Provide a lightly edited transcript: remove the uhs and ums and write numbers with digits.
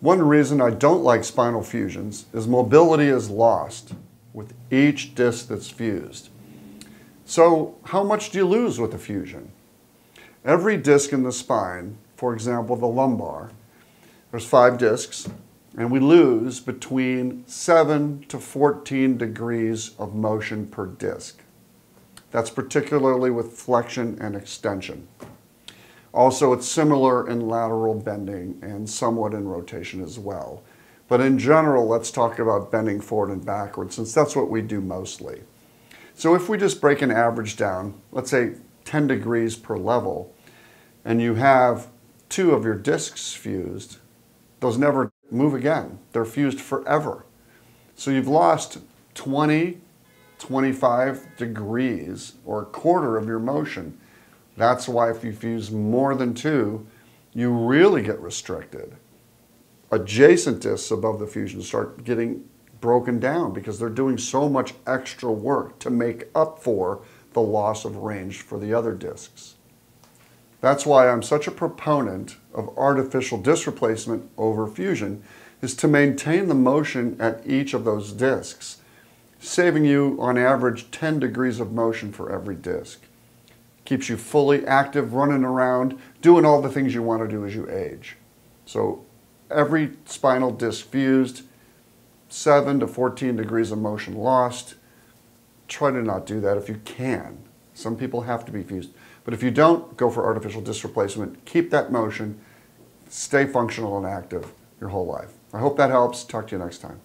One reason I don't like spinal fusions is mobility is lost with each disc that's fused. So how much do you lose with a fusion? Every disc in the spine, for example the lumbar, there's 5 discs, and we lose between 7 to 14 degrees of motion per disc. That's particularly with flexion and extension. Also, it's similar in lateral bending and somewhat in rotation as well. But in general, let's talk about bending forward and backwards, since that's what we do mostly. So if we just break an average down, let's say 10 degrees per level, and you have 2 of your discs fused, those never move again. They're fused forever. So you've lost 20, 25 degrees or a quarter of your motion. That's why if you fuse more than 2, you really get restricted. Adjacent discs above the fusion start getting broken down because they're doing so much extra work to make up for the loss of range for the other discs. That's why I'm such a proponent of artificial disc replacement over fusion, is to maintain the motion at each of those discs, saving you on average 10 degrees of motion for every disc. Keeps you fully active, running around, doing all the things you want to do as you age. So every spinal disc fused, 7 to 14 degrees of motion lost. Try to not do that if you can. Some people have to be fused. But if you don't, go for artificial disc replacement. Keep that motion. Stay functional and active your whole life. I hope that helps. Talk to you next time.